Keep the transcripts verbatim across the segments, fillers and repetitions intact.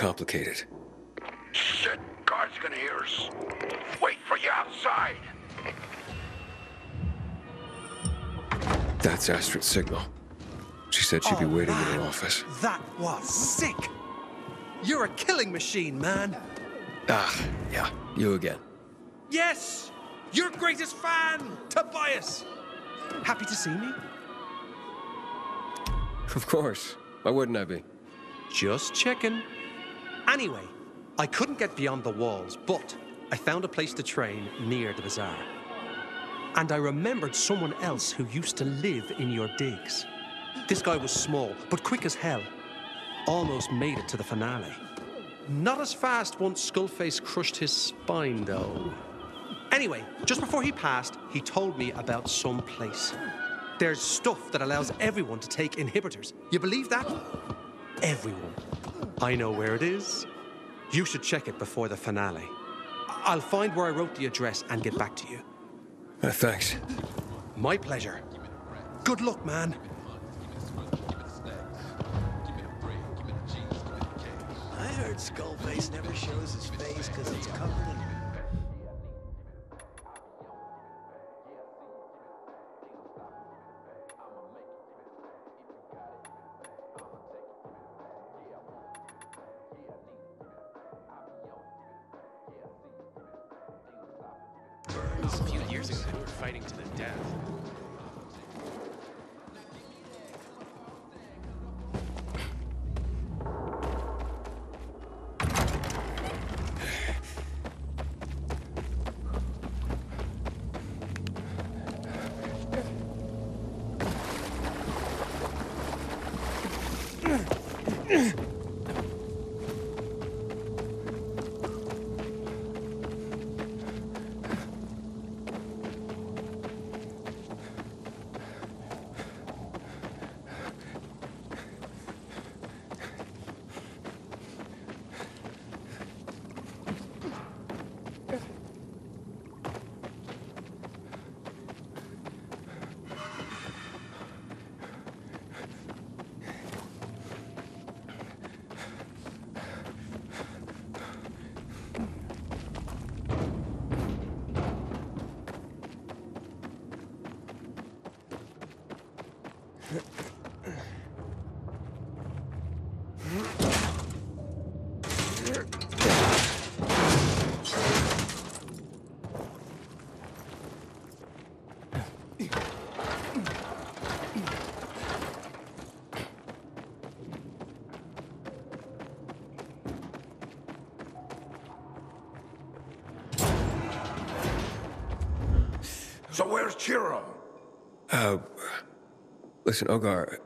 complicated. Shit, guards gonna hear us. Wait for you outside. That's Astrid's signal. She said she'd oh, be waiting man. in her office. That was sick! You're a killing machine, man. Ah, yeah, you again. Yes! Your greatest fan, Tobias! Happy to see me? Of course. Why wouldn't I be? Just checking. Anyway, I couldn't get beyond the walls, but I found a place to train near the bazaar. And I remembered someone else who used to live in your digs. This guy was small, but quick as hell. Almost made it to the finale. Not as fast once Skullface crushed his spine, though. Anyway, just before he passed, he told me about some place. There's stuff that allows everyone to take inhibitors. You believe that? Everyone. I know where it is. You should check it before the finale. I'll find where I wrote the address and get back to you. Uh, thanks. My pleasure. Good luck, man. I heard Skullface never shows his face because it's covered in... A few years ago, they were fighting to the death. So where's Chiro? Uh, listen, Ogar,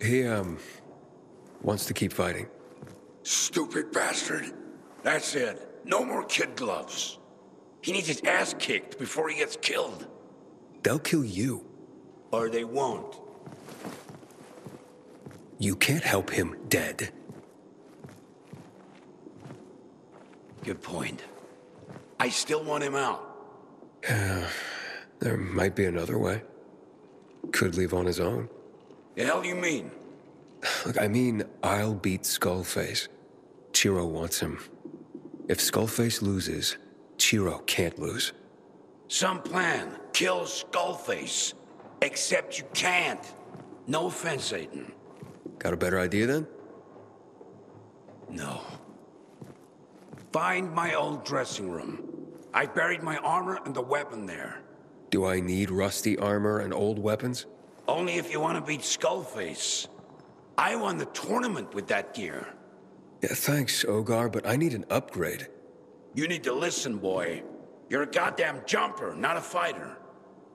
he, um, wants to keep fighting. Stupid bastard. That's it. No more kid gloves. He needs his ass kicked before he gets killed. They'll kill you. Or they won't. You can't help him dead. Good point. I still want him out. Uh, there might be another way. Could leave on his own. The hell you mean? Look, I mean, I'll beat Skullface. Chiro wants him. If Skullface loses, Chiro can't lose. Some plan. Kill Skullface. Except you can't. No offense, Aiden. Got a better idea then? No. Find my old dressing room. I buried my armor and the weapon there. Do I need rusty armor and old weapons? Only if you want to beat Skullface. I won the tournament with that gear. Yeah, thanks, Ogar, but I need an upgrade. You need to listen, boy. You're a goddamn jumper, not a fighter.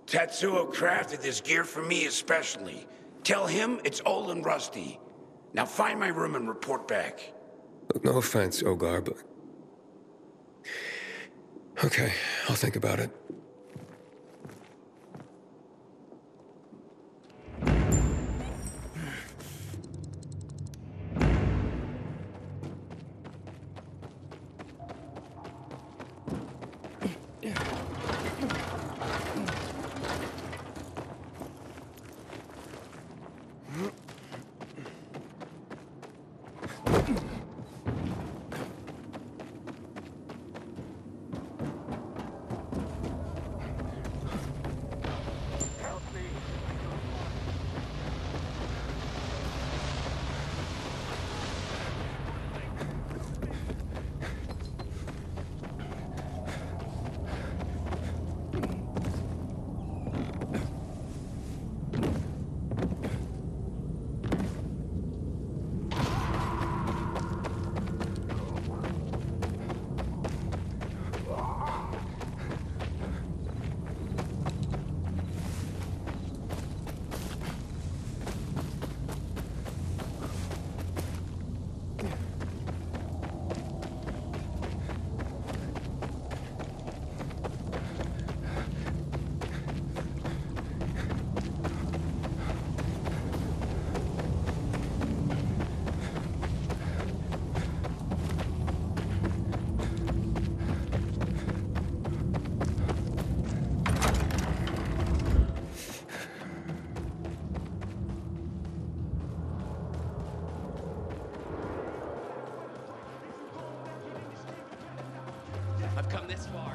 Tetsuo crafted this gear for me especially. Tell him it's old and rusty. Now find my room and report back. Look, no offense, Ogar, but... Okay, I'll think about it. come this far.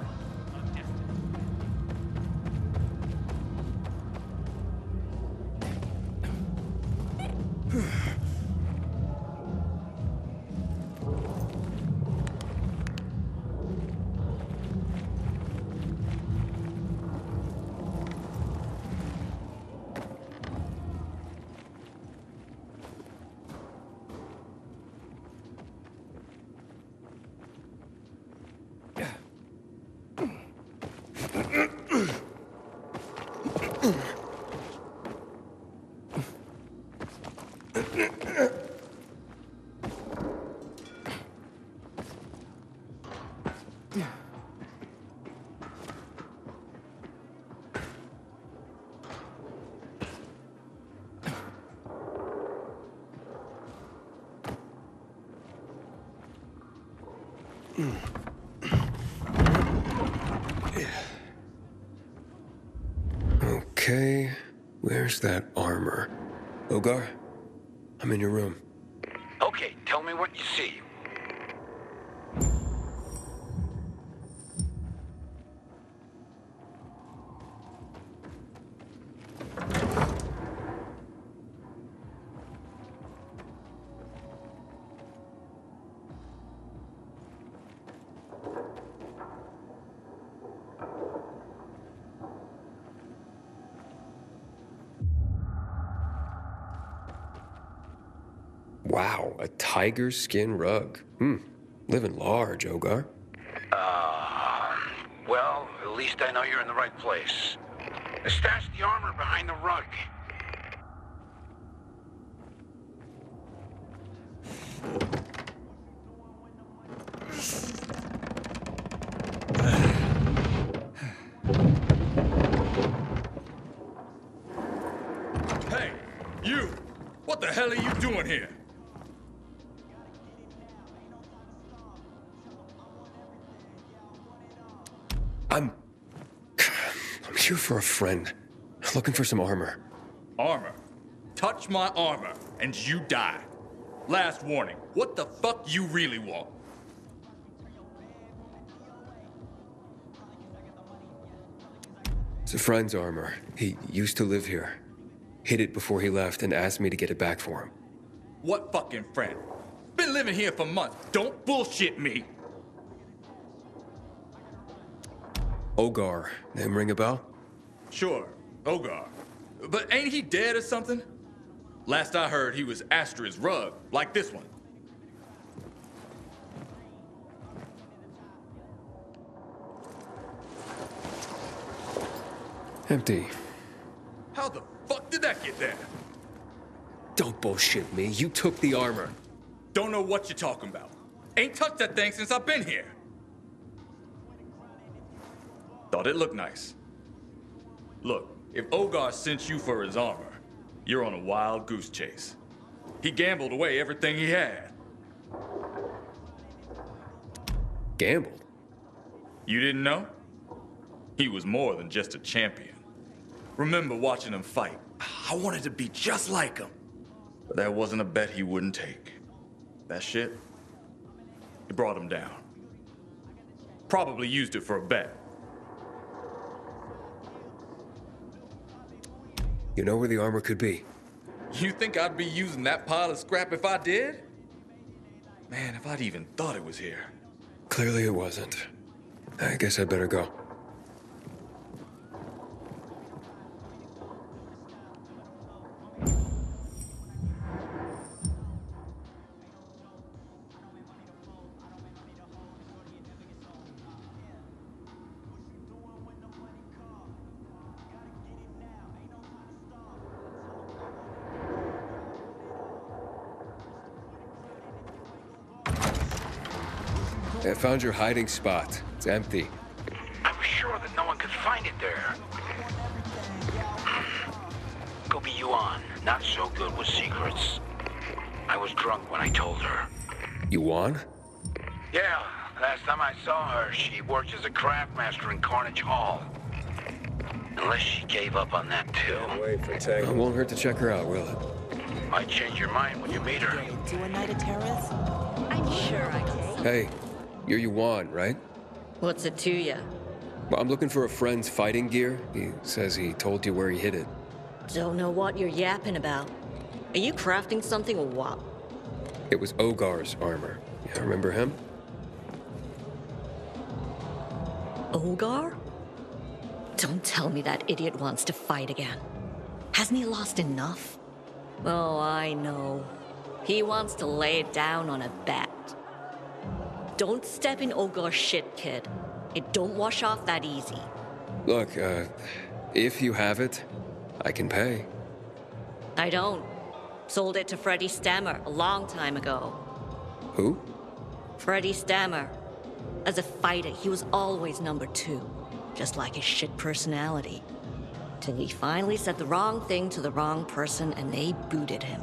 Okay, where's that armor? Ogar, I'm in your room. Okay, tell me what you see. Tiger skin rug. Hmm. Living large, Ogar. Uh, well, at least I know you're in the right place. Stash the armor behind the rug. Hey, you! What the hell are you doing here? I'm... I'm here for a friend. Looking for some armor. Armor? Touch my armor, and you die. Last warning, what the fuck you really want? It's a friend's armor. He used to live here. Hid it before he left and asked me to get it back for him. What fucking friend? Been living here for months. Don't bullshit me! Ogar. Name ring a bell? Sure, Ogar. But ain't he dead or something? Last I heard, he was Astra's rug, like this one. Empty. How the fuck did that get there? Don't bullshit me. You took the armor. Don't know what you're talking about. Ain't touched that thing since I've been here. Thought it looked nice. Look, if Ogar sent you for his armor, you're on a wild goose chase. He gambled away everything he had. Gambled? You didn't know? He was more than just a champion. Remember watching him fight. I wanted to be just like him. But that wasn't a bet he wouldn't take. That shit, it brought him down. Probably used it for a bet. You know where the armor could be. You think I'd be using that pile of scrap if I did? Man, if I'd even thought it was here. Clearly it wasn't. I guess I'd better go. I found your hiding spot. It's empty. I'm sure that no one could find it there. Go be Yuan. Not so good with secrets. I was drunk when I told her. Yuan? Yeah. Last time I saw her, she worked as a craft master in Carnage Hall. Unless she gave up on that too. Wait for tech. It won't hurt to check her out, will it? Might change your mind when you meet her. Do a night of terrors? I'm sure I can. Hey. You're Yuan, right? What's it to you? I'm looking for a friend's fighting gear. He says he told you where he hid it. Don't know what you're yapping about. Are you crafting something or what? It was Ogar's armor. Yeah, remember him? Ogar? Don't tell me that idiot wants to fight again. Hasn't he lost enough? Oh, I know. He wants to lay it down on a bat. Don't step in Ogar's shit, kid. It don't wash off that easy. Look, uh, if you have it, I can pay. I don't. Sold it to Freddy Stammer a long time ago. Who? Freddy Stammer. As a fighter, he was always number two. Just like his shit personality. Till he finally said the wrong thing to the wrong person and they booted him.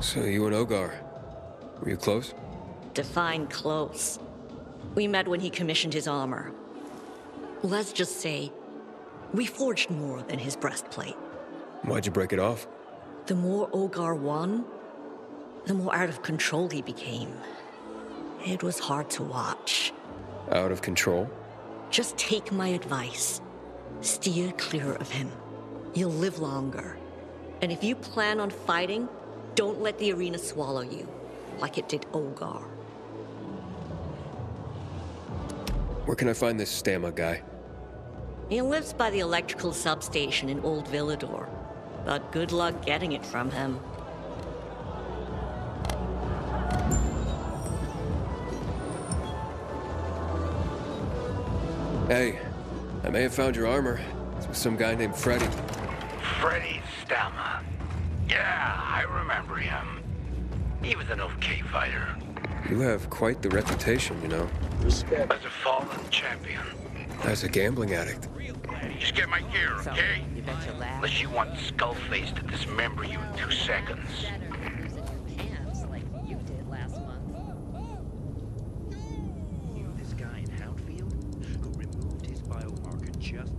So you and Ogar, were you close? Define close. We met when he commissioned his armor. Let's just say, we forged more than his breastplate. Why'd you break it off? The more Ogar won, the more out of control he became. It was hard to watch. Out of control? Just take my advice. Steer clear of him. You'll live longer. And if you plan on fighting, don't let the arena swallow you, like it did Ogar. Where can I find this Stammer guy? He lives by the electrical substation in Old Villador, but good luck getting it from him. Hey, I may have found your armor. It's with some guy named Freddy. Freddy Stammer. Yeah, I remember him. He was an okay fighter. You have quite the reputation, you know. Respect. As a fallen champion. As a gambling addict. Just get my gear, okay? So, you bet your last. Unless you want Skullface to dismember you in two seconds. Like you did last month. You, this guy in Houndfield, who removed his biomarker just...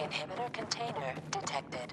Inhibitor container detected.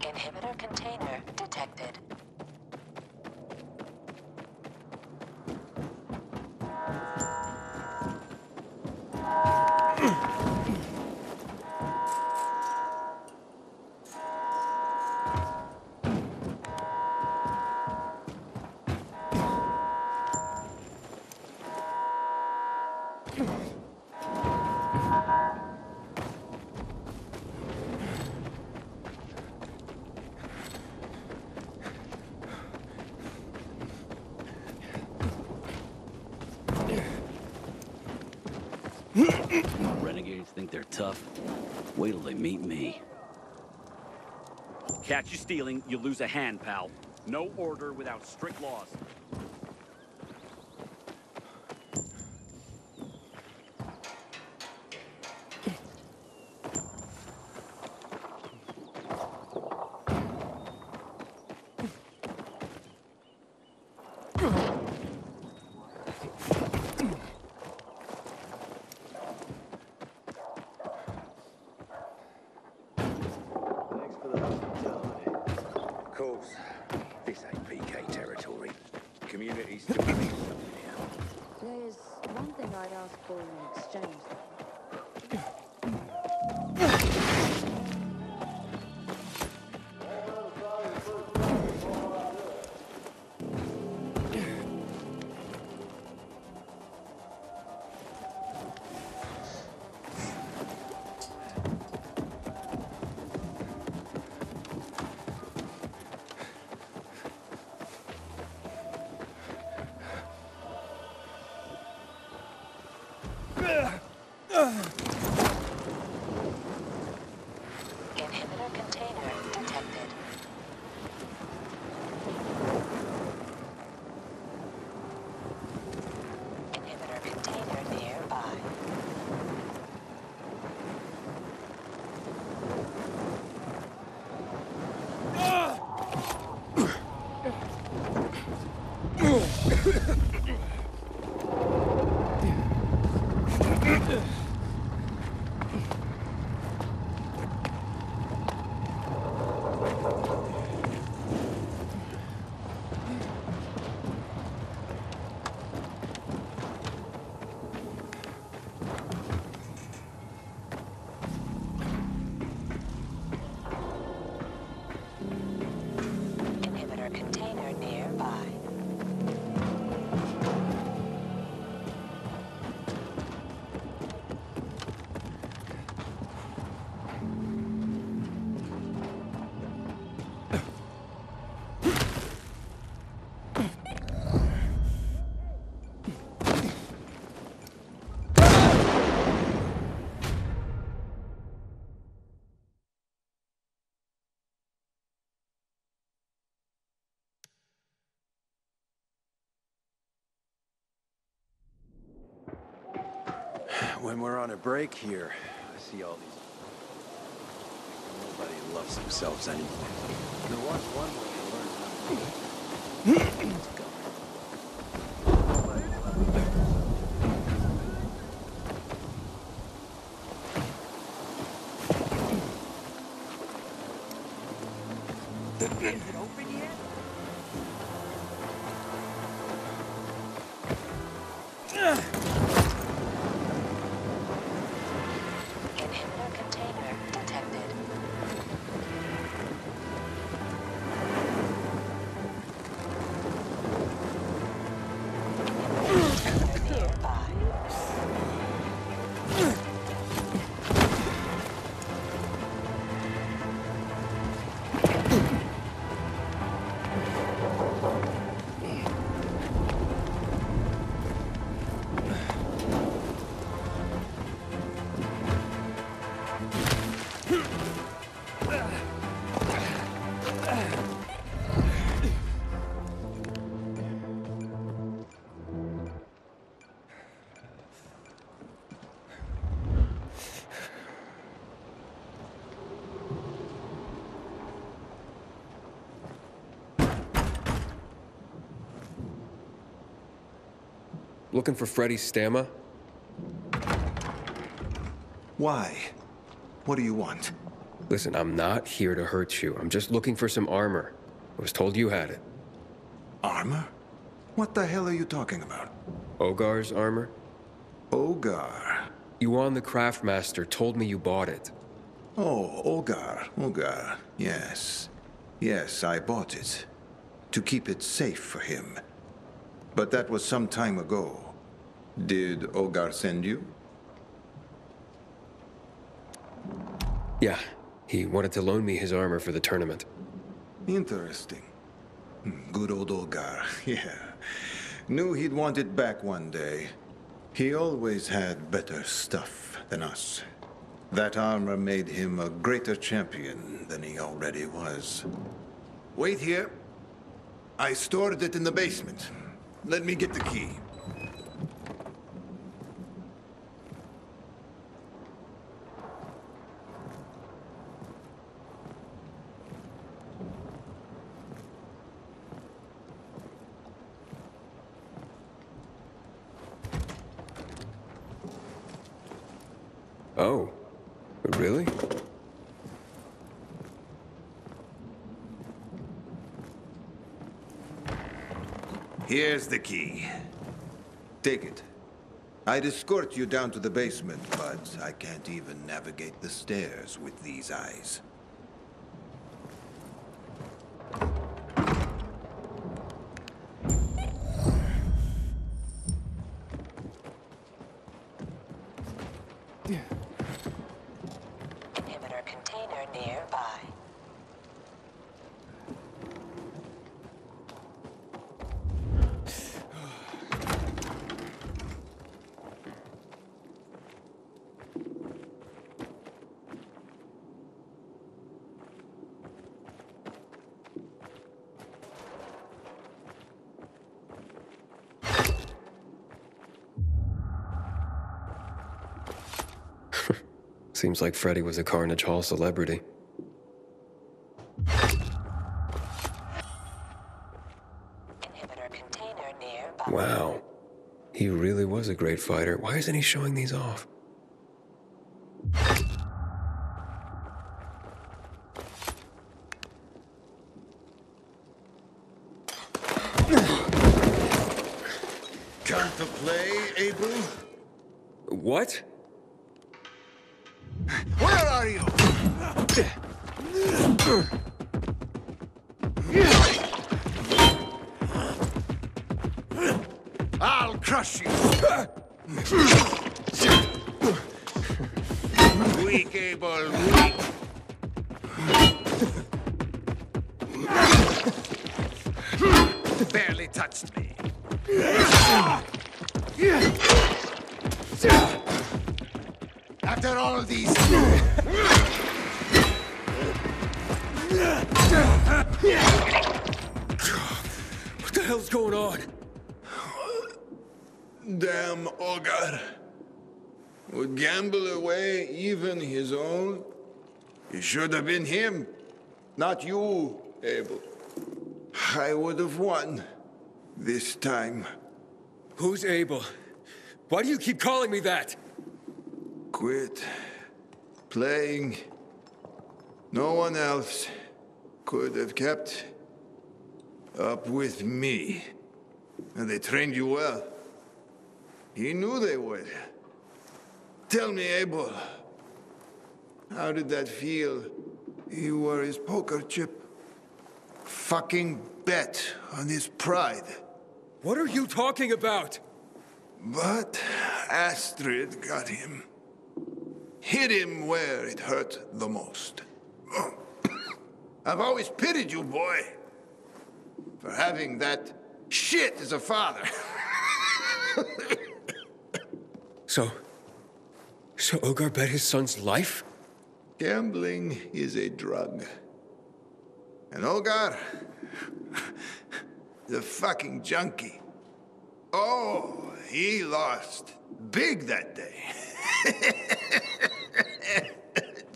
Inhibitor container detected. Renegades think they're tough. Wait till they meet me. Catch you stealing, you lose a hand, pal. No order without strict laws. When we're on a break here, I see all these... Nobody loves themselves anymore. You watch one way, you learn something. Looking for Freddy Stammer? Why? What do you want? Listen, I'm not here to hurt you. I'm just looking for some armor. I was told you had it. Armor? What the hell are you talking about? Ogar's armor? Ogar? Yuan the Craftmaster told me you bought it. Oh, Ogar, Ogar, yes. Yes, I bought it. To keep it safe for him. But that was some time ago. Did Ogar send you? Yeah, he wanted to loan me his armor for the tournament. Interesting. Good old Ogar, yeah. Knew he'd want it back one day. He always had better stuff than us. That armor made him a greater champion than he already was. Wait here. I stored it in the basement. Let me get the key. Oh, really? Here's the key. Take it. I'd escort you down to the basement, but I can't even navigate the stairs with these eyes. Seems like Freddy was a Carnage Hall celebrity. Inhibitor container nearby. Wow. He really was a great fighter. Why isn't he showing these off? Time to play, Abel? What? Where are you? I'll crush you. Weak, Abel, weak. Barely touched me. After all of these... What the hell's going on? Damn Ogar. Would gamble away even his own. It should have been him, not you, Abel. I would have won this time. Who's Abel? Why do you keep calling me that? Quit playing. No one else could have kept up with me. And they trained you well. He knew they would. Tell me, Abel, how did that feel? You were his poker chip. Fucking bet on his pride. What are you talking about? But Astrid got him. Hit him where it hurt the most. I've always pitied you, boy, for having that shit as a father. So... So Ogar bet his son's life? Gambling is a drug. And Ogar... the fucking junkie. Oh, he lost big that day.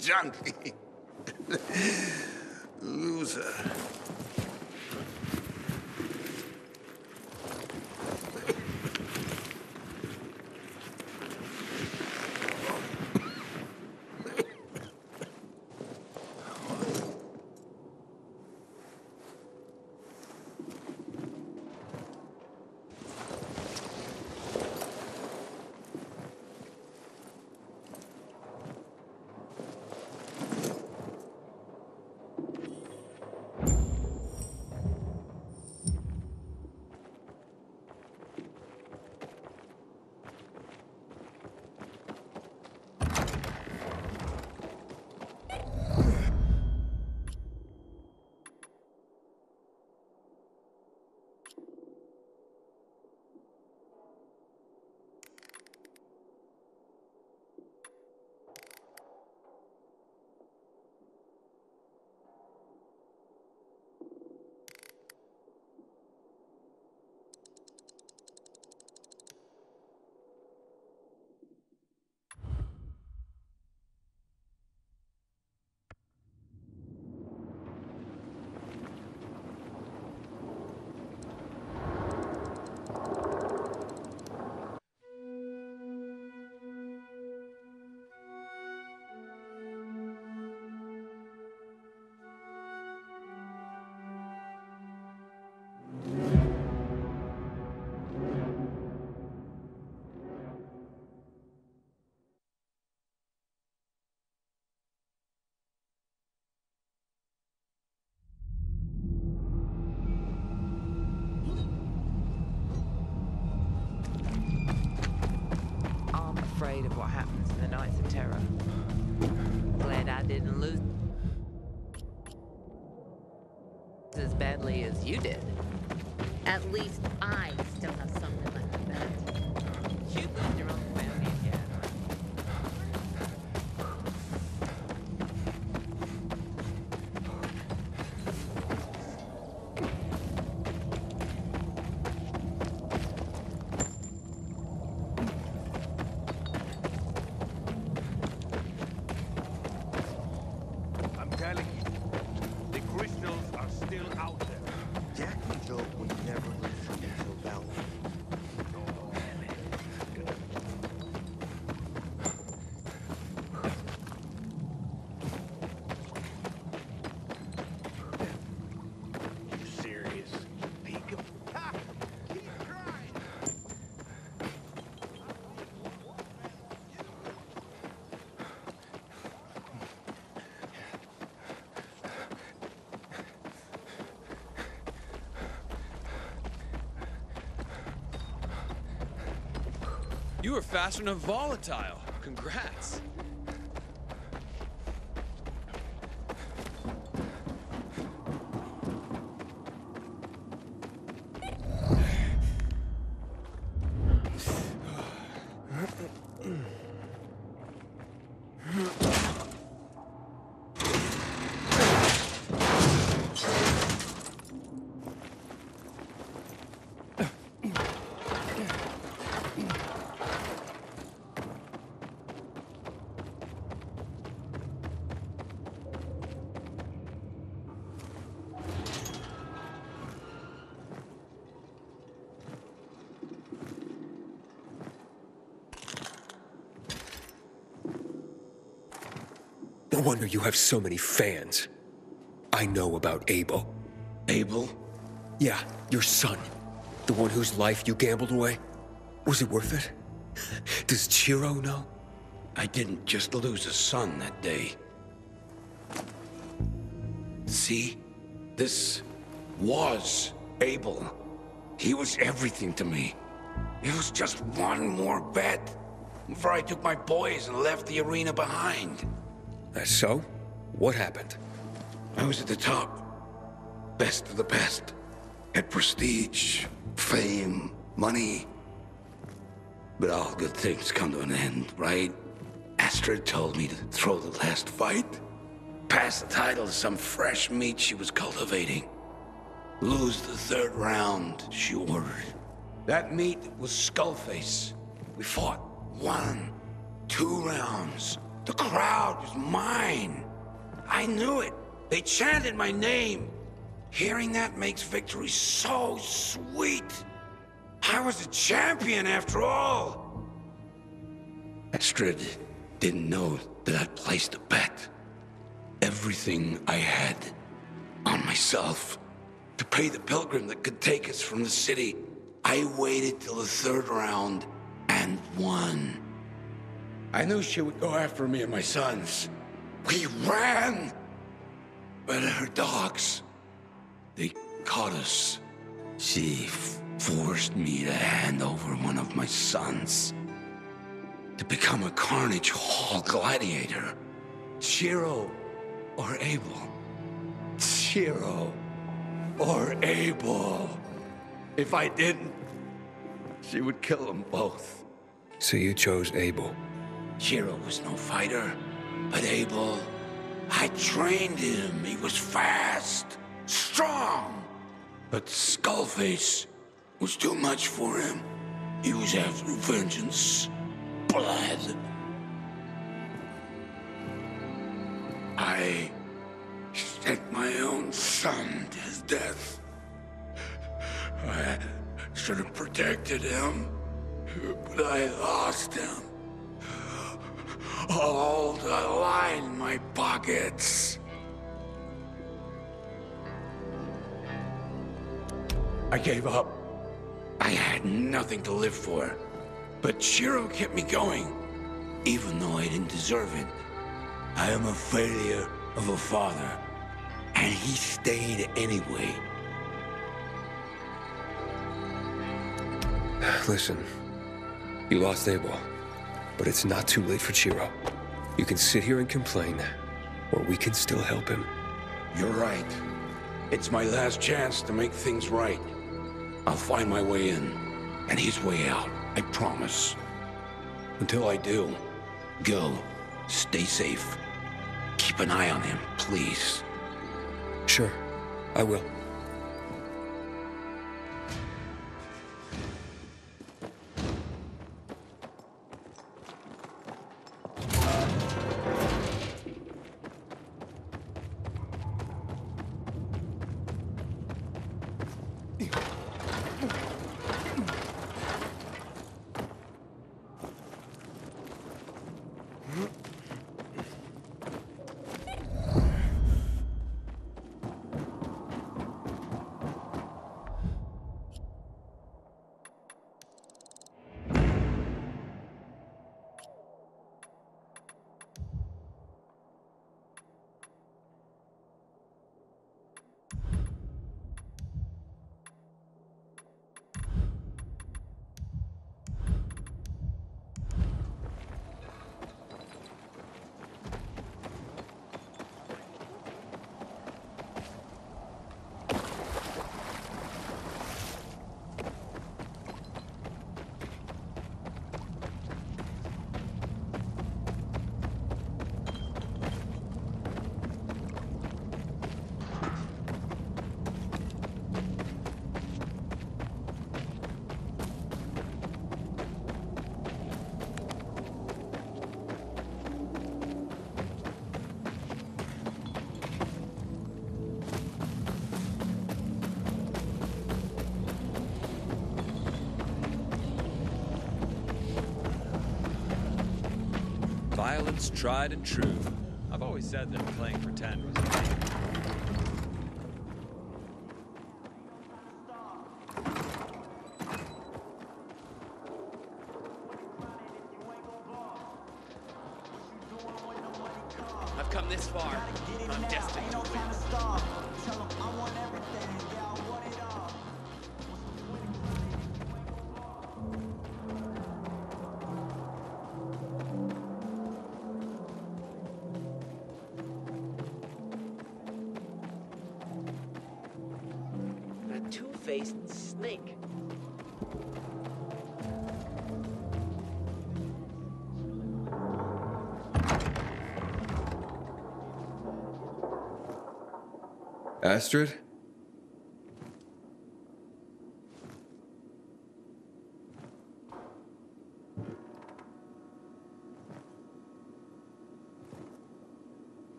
Junkie. Loser. afraid of what happens in the Nights of Terror. Glad I didn't lose as badly as you did. At least I still have something left of that. You lived your own family again. You were faster than Volatile. Congrats. No wonder you have so many fans. I know about Abel. Abel? Yeah, your son. The one whose life you gambled away. Was it worth it? Does Chiro know? I didn't just lose a son that day. See? This was Abel. He was everything to me. It was just one more bet before I took my boys and left the arena behind. So, what happened? I was at the top. Best of the best. Had prestige, fame, money. But all good things come to an end, right? Astrid told me to throw the last fight. Pass the title to some fresh meat she was cultivating. Lose the third round, she ordered. That meat was Skullface. We fought one, two rounds. The crowd was mine. I knew it. They chanted my name. Hearing that makes victory so sweet. I was a champion after all. Astrid didn't know that I'd placed a bet. Everything I had on myself to pay the pilgrim that could take us from the city. I waited till the third round and won. I knew she would go after me and my sons. We ran! But her dogs, they caught us. She forced me to hand over one of my sons to become a Carnage Hall gladiator. Chiro or Abel. Chiro or Abel. If I didn't, she would kill them both. So you chose Abel. Chiro was no fighter, but Abel, I trained him. He was fast, strong, but Skullface was too much for him. He was after vengeance, blood. I sent my own son to his death. I should have protected him, but I lost him. All the line in my pockets. I gave up. I had nothing to live for. But Chiro kept me going, even though I didn't deserve it. I am a failure of a father, and he stayed anyway. Listen, you lost Abel. But it's not too late for Chiro. You can sit here and complain, or we can still help him. You're right. It's my last chance to make things right. I'll find my way in, and his way out, I promise. Until I do, go. Stay safe. Keep an eye on him, please. Sure, I will. Violence tried and true. I've always said that playing pretend was a thing. I've come this far. I'm destined to win. Astrid?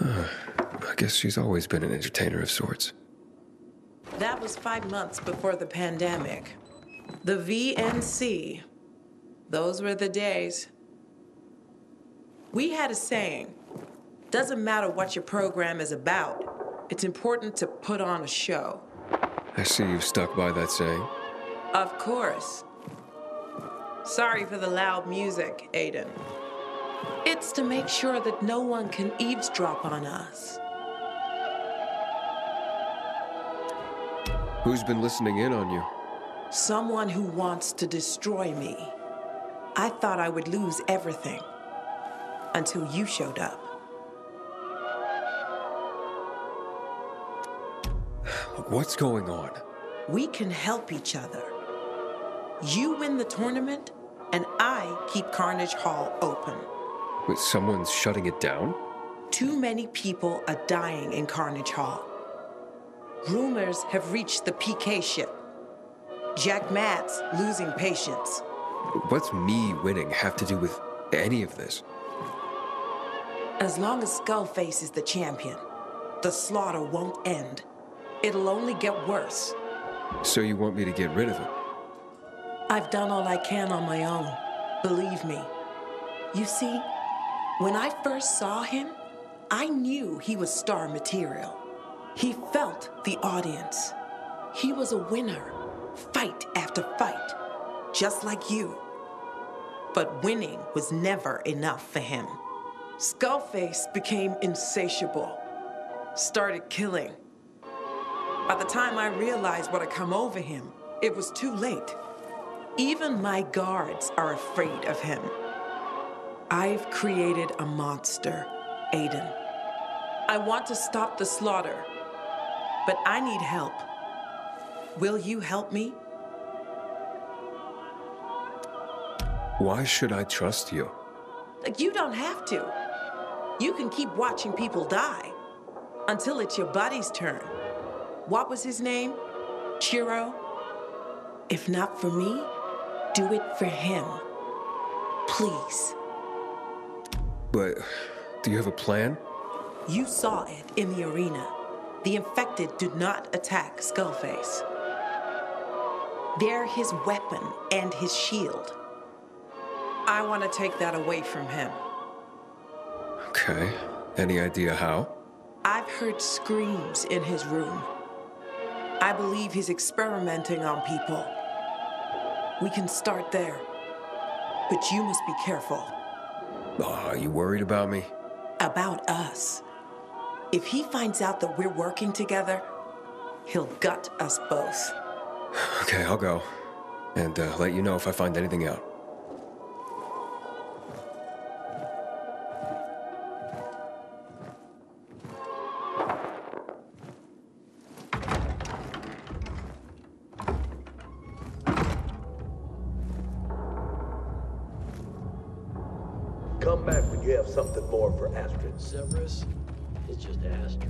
Uh, I guess she's always been an entertainer of sorts. That was five months before the pandemic. The V N C. Those were the days. We had a saying, doesn't matter what your program is about, it's important to put on a show. I see you've stuck by that saying. Of course. Sorry for the loud music, Aiden. It's to make sure that no one can eavesdrop on us. Who's been listening in on you? Someone who wants to destroy me. I thought I would lose everything. Until you showed up. What's going on? We can help each other. You win the tournament, and I keep Carnage Hall open. Wait, someone's shutting it down? Too many people are dying in Carnage Hall. Rumors have reached the P K ship. Jack Matt's losing patience. What's me winning have to do with any of this? As long as Skullface is the champion, the slaughter won't end. It'll only get worse. So you want me to get rid of it? I've done all I can on my own, believe me. You see, when I first saw him, I knew he was star material. He felt the audience. He was a winner, fight after fight, just like you. But winning was never enough for him. Skullface became insatiable, started killing. By the time I realized what had come over him, it was too late. Even my guards are afraid of him. I've created a monster, Aiden. I want to stop the slaughter, but I need help. Will you help me? Why should I trust you? You don't have to. You can keep watching people die until it's your buddy's turn. What was his name? Chiro? If not for me, do it for him. Please. But do you have a plan? You saw it in the arena. The infected did not attack Skullface. They're his weapon and his shield. I want to take that away from him. Okay. Any idea how? I've heard screams in his room. I believe he's experimenting on people. We can start there. But you must be careful. Oh, are you worried about me? About us. If he finds out that we're working together, he'll gut us both. Okay, I'll go. And uh, let you know if I find anything out. Come back when you have something more for Astrid. Severus? It's just Astrid.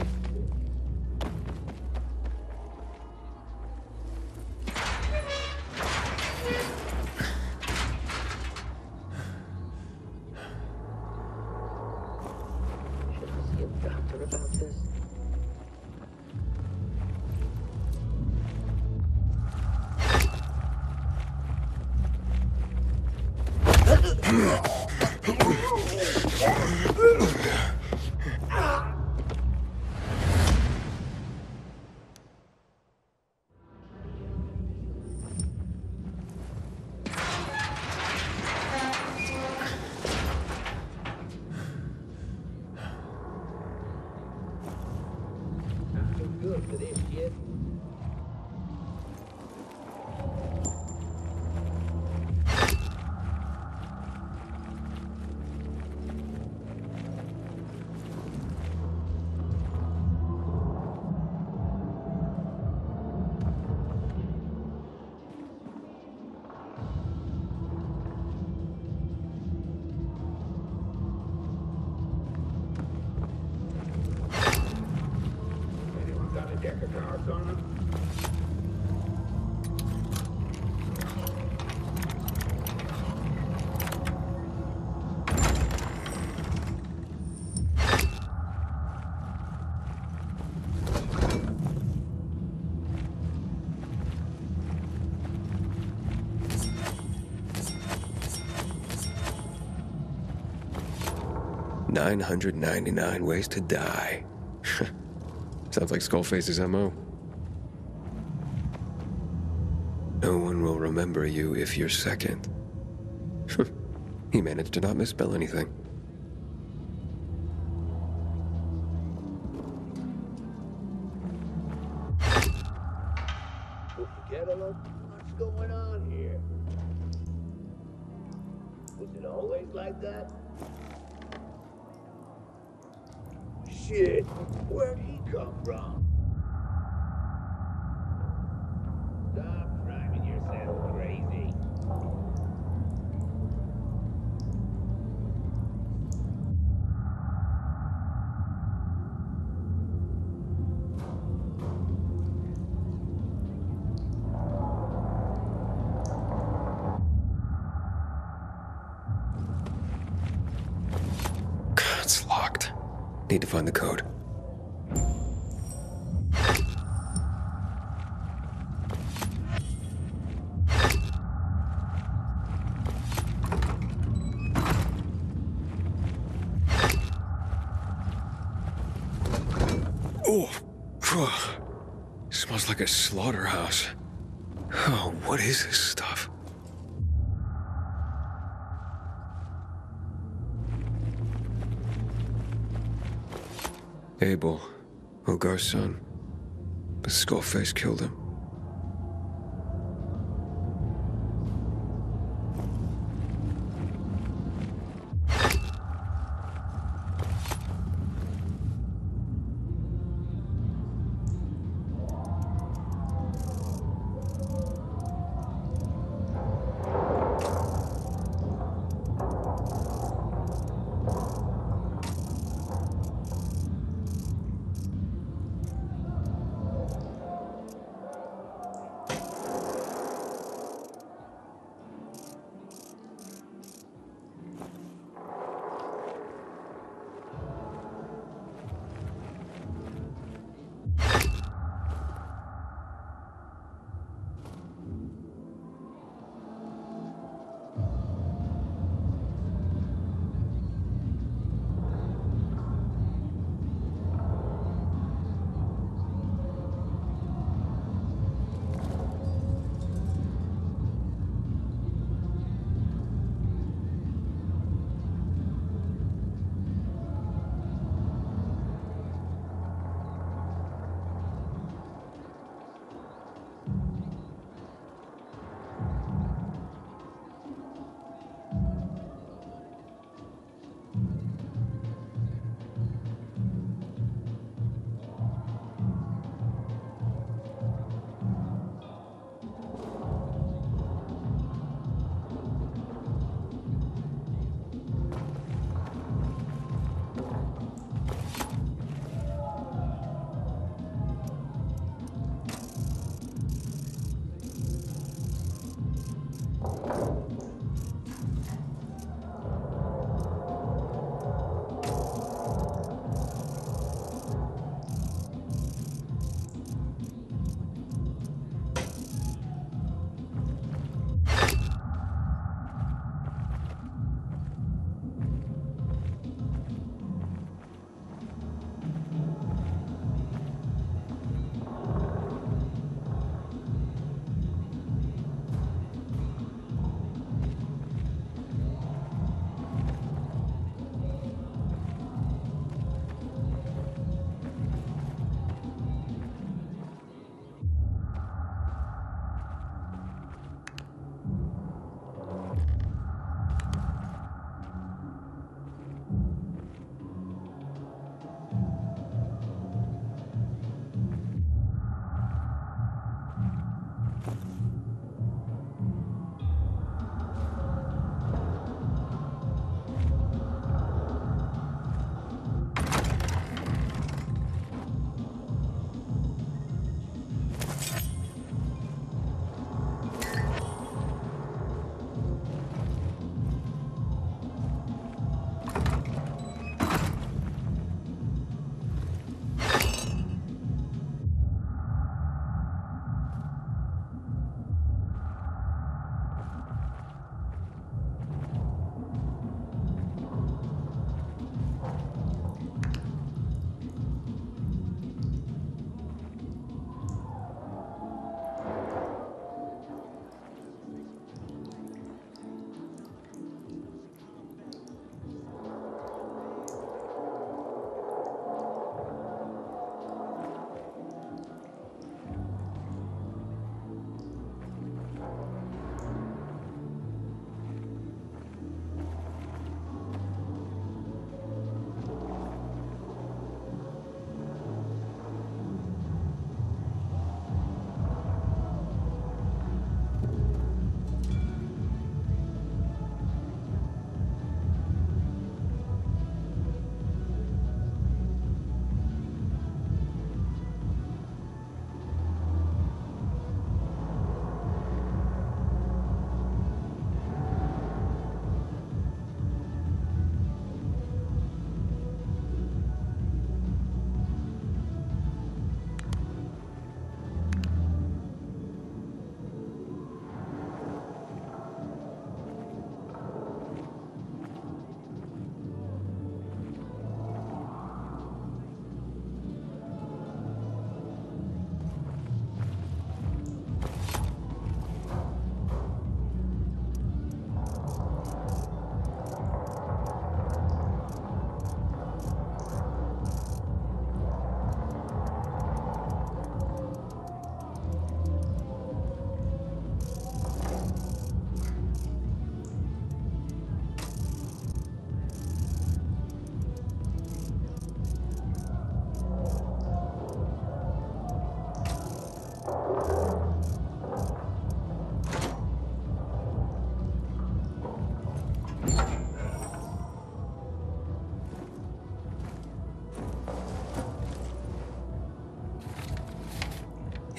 nine hundred ninety-nine ways to die. Sounds like Skullface's M O. No one will remember you if you're second. He managed to not misspell anything. Forget a little, what's going on here? Was it always like that? Shit, where'd he come from? Stop driving yourself crazy. It's locked. Need to find the code. A slaughterhouse. Oh, what is this stuff? Abel, Ogar's son. But Skullface killed him.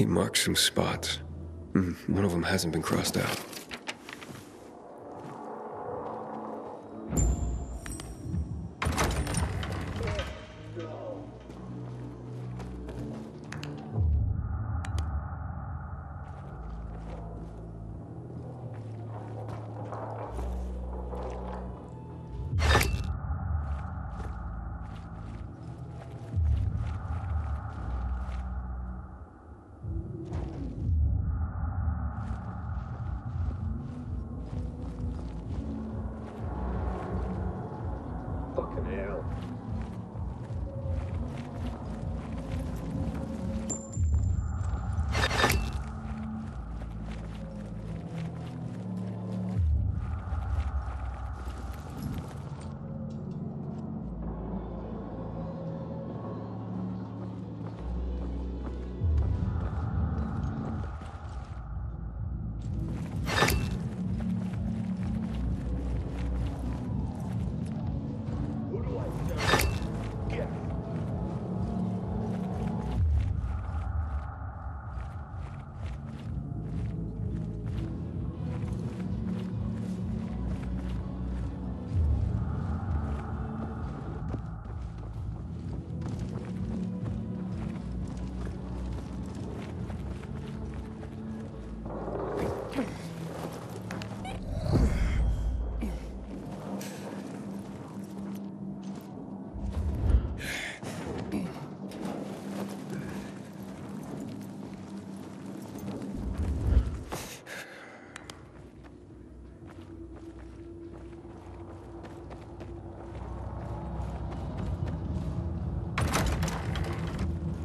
He marked some spots. One of them hasn't been crossed out.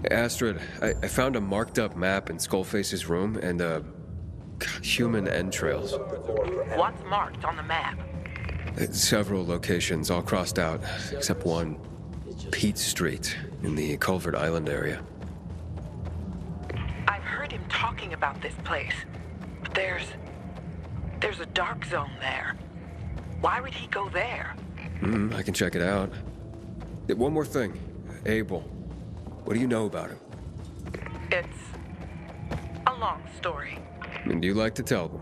Astrid, I, I found a marked-up map in Skullface's room and, uh, human entrails. What's marked on the map? Several locations, all crossed out, except one. Pete Street, in the Culvert Island area. I've heard him talking about this place, but there's... there's a dark zone there. Why would he go there? Mm, I can check it out. One more thing. Abel. What do you know about him? It's a long story. And do you like to tell them?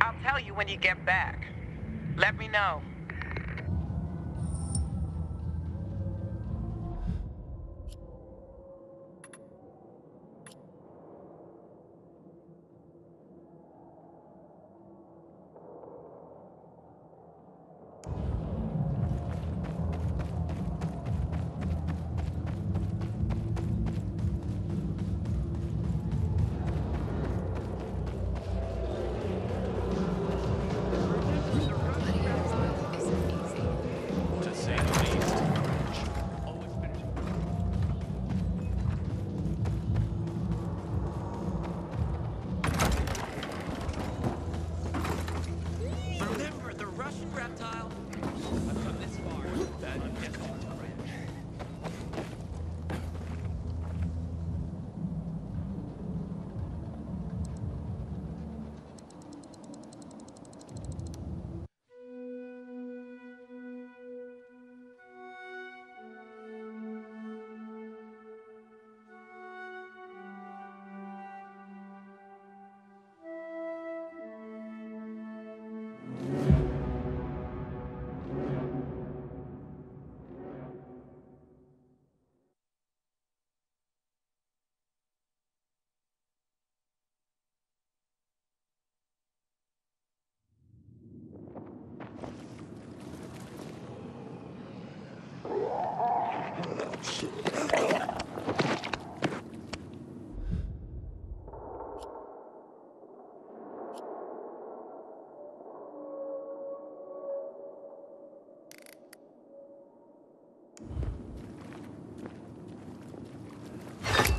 I'll tell you when you get back. Let me know.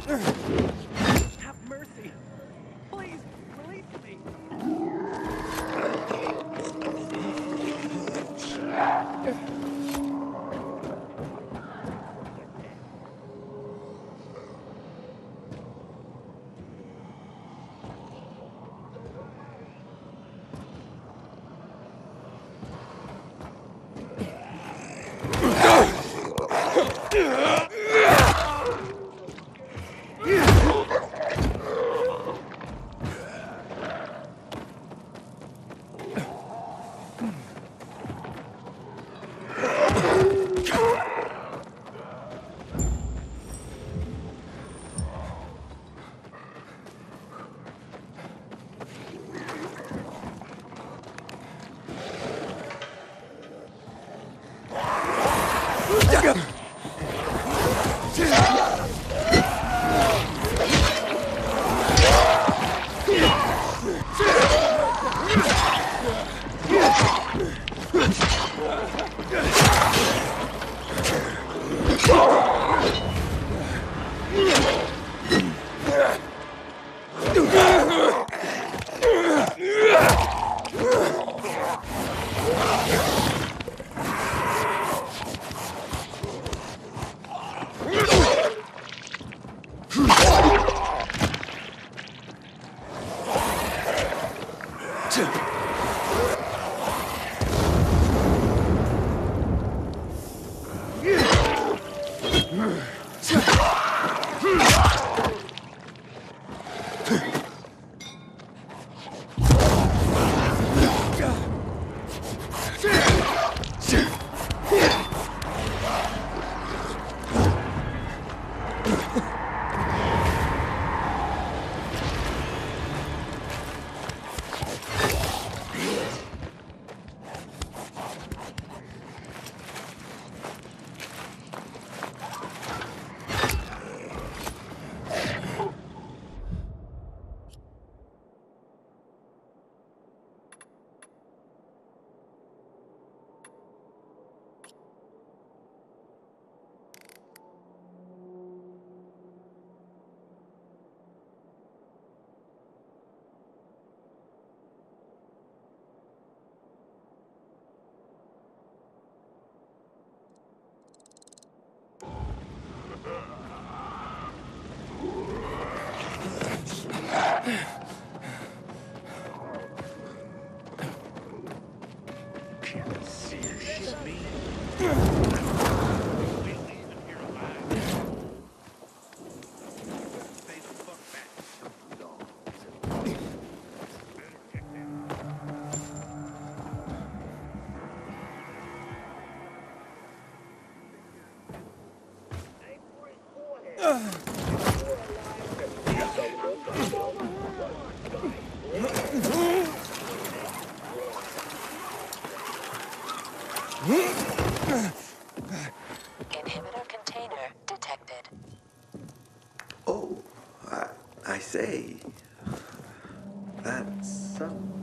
Ugh! Say, that's some.